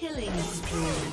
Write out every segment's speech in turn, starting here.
Killing spree.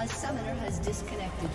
A summoner has disconnected.